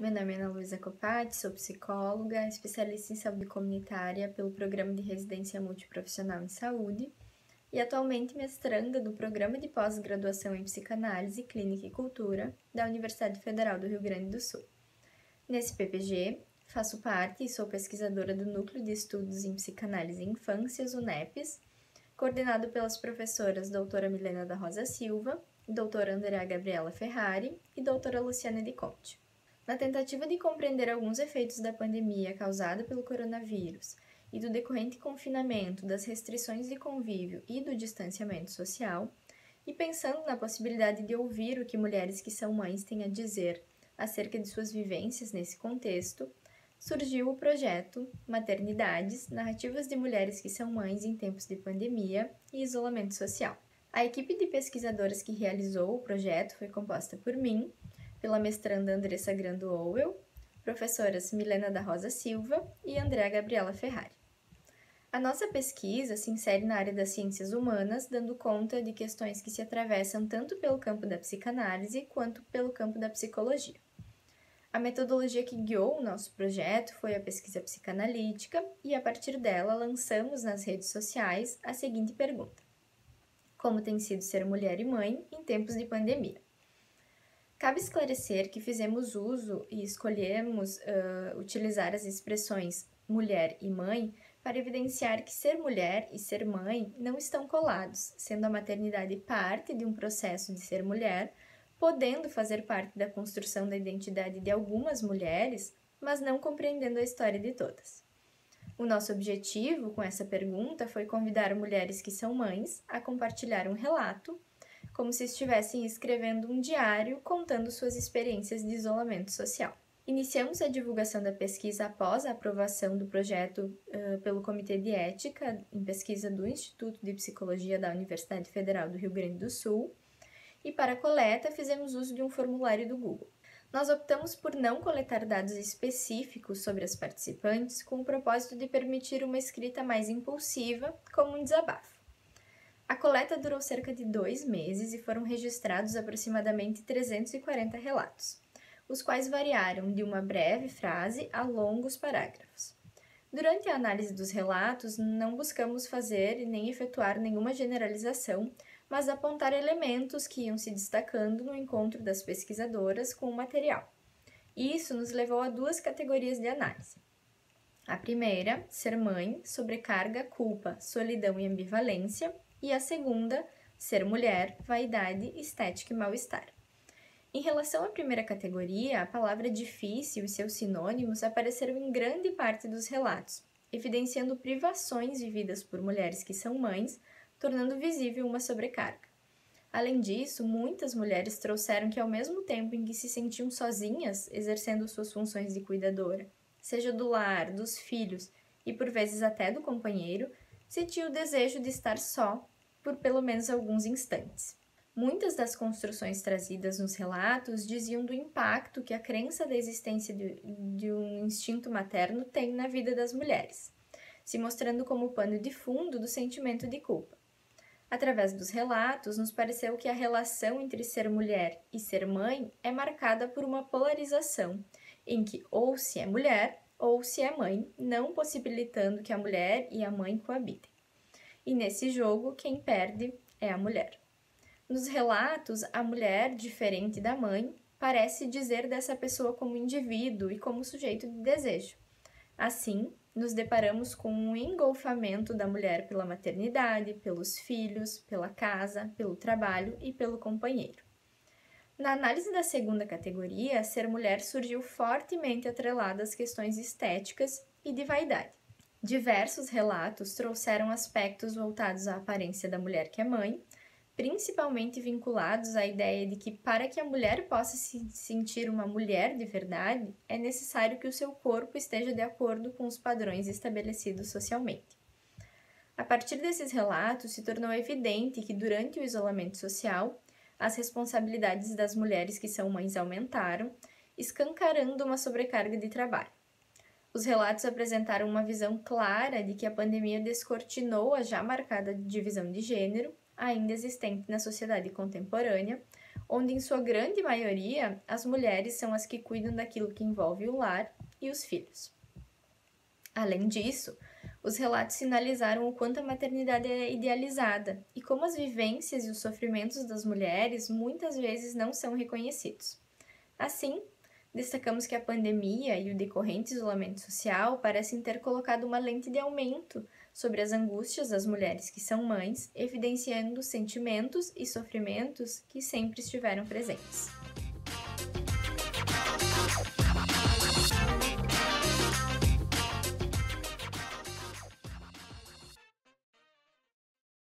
Meu nome é Ana Luiza Copatti, sou psicóloga, especialista em saúde comunitária pelo Programa de Residência Multiprofissional em Saúde e atualmente mestranda do Programa de Pós-Graduação em Psicanálise, Clínica e Cultura da Universidade Federal do Rio Grande do Sul. Nesse PPG, faço parte e sou pesquisadora do Núcleo de Estudos em Psicanálise Infâncias, o NEPES, coordenado pelas professoras doutora Milena da Rosa Silva, doutora Andréa Gabriela Ferrari e doutora Luciana de Conte. Na tentativa de compreender alguns efeitos da pandemia causada pelo coronavírus e do decorrente confinamento, das restrições de convívio e do distanciamento social, e pensando na possibilidade de ouvir o que mulheres que são mães têm a dizer acerca de suas vivências nesse contexto, surgiu o projeto Maternidades, Narrativas de Mulheres que são Mães em Tempos de Pandemia e Isolamento Social. A equipe de pesquisadoras que realizou o projeto foi composta por mim, pela mestranda Andressa Grando-Owell, professoras Milena da Rosa Silva e Andréa Gabriela Ferrari. A nossa pesquisa se insere na área das ciências humanas, dando conta de questões que se atravessam tanto pelo campo da psicanálise quanto pelo campo da psicologia. A metodologia que guiou o nosso projeto foi a pesquisa psicanalítica e, a partir dela, lançamos nas redes sociais a seguinte pergunta: como tem sido ser mulher e mãe em tempos de pandemia? Cabe esclarecer que fizemos uso e escolhemos utilizar as expressões mulher e mãe para evidenciar que ser mulher e ser mãe não estão colados, sendo a maternidade parte de um processo de ser mulher, podendo fazer parte da construção da identidade de algumas mulheres, mas não compreendendo a história de todas. O nosso objetivo com essa pergunta foi convidar mulheres que são mães a compartilhar um relato, como se estivessem escrevendo um diário contando suas experiências de isolamento social. Iniciamos a divulgação da pesquisa após a aprovação do projeto pelo Comitê de Ética em Pesquisa do Instituto de Psicologia da Universidade Federal do Rio Grande do Sul, e para a coleta fizemos uso de um formulário do Google. Nós optamos por não coletar dados específicos sobre as participantes com o propósito de permitir uma escrita mais impulsiva, como um desabafo. A coleta durou cerca de 2 meses e foram registrados aproximadamente 340 relatos, os quais variaram de uma breve frase a longos parágrafos. Durante a análise dos relatos, não buscamos fazer e nem efetuar nenhuma generalização, mas apontar elementos que iam se destacando no encontro das pesquisadoras com o material. Isso nos levou a 2 categorias de análise. A primeira, ser mãe, sobrecarga, culpa, solidão e ambivalência, e a segunda, ser mulher, vaidade, estética e mal-estar. Em relação à primeira categoria, a palavra difícil e seus sinônimos apareceram em grande parte dos relatos, evidenciando privações vividas por mulheres que são mães, tornando visível uma sobrecarga. Além disso, muitas mulheres trouxeram que, ao mesmo tempo em que se sentiam sozinhas exercendo suas funções de cuidadora, seja do lar, dos filhos e, por vezes, até do companheiro, sentiu o desejo de estar só por pelo menos alguns instantes. Muitas das construções trazidas nos relatos diziam do impacto que a crença da existência de um instinto materno tem na vida das mulheres, se mostrando como pano de fundo do sentimento de culpa. Através dos relatos, nos pareceu que a relação entre ser mulher e ser mãe é marcada por uma polarização, em que ou se é mulher ou se é mãe, não possibilitando que a mulher e a mãe coabitem. E nesse jogo, quem perde é a mulher. Nos relatos, a mulher, diferente da mãe, parece dizer dessa pessoa como indivíduo e como sujeito de desejo. Assim, nos deparamos com um engolfamento da mulher pela maternidade, pelos filhos, pela casa, pelo trabalho e pelo companheiro. Na análise da segunda categoria, ser mulher surgiu fortemente atrelada às questões estéticas e de vaidade. Diversos relatos trouxeram aspectos voltados à aparência da mulher que é mãe, principalmente vinculados à ideia de que, para que a mulher possa se sentir uma mulher de verdade, é necessário que o seu corpo esteja de acordo com os padrões estabelecidos socialmente. A partir desses relatos, se tornou evidente que, durante o isolamento social, as responsabilidades das mulheres que são mães aumentaram, escancarando uma sobrecarga de trabalho. Os relatos apresentaram uma visão clara de que a pandemia descortinou a já marcada divisão de gênero, ainda existente na sociedade contemporânea, onde, em sua grande maioria, as mulheres são as que cuidam daquilo que envolve o lar e os filhos. Além disso, os relatos sinalizaram o quanto a maternidade é idealizada e como as vivências e os sofrimentos das mulheres muitas vezes não são reconhecidos. Assim, destacamos que a pandemia e o decorrente isolamento social parecem ter colocado uma lente de aumento sobre as angústias das mulheres que são mães, evidenciando sentimentos e sofrimentos que sempre estiveram presentes.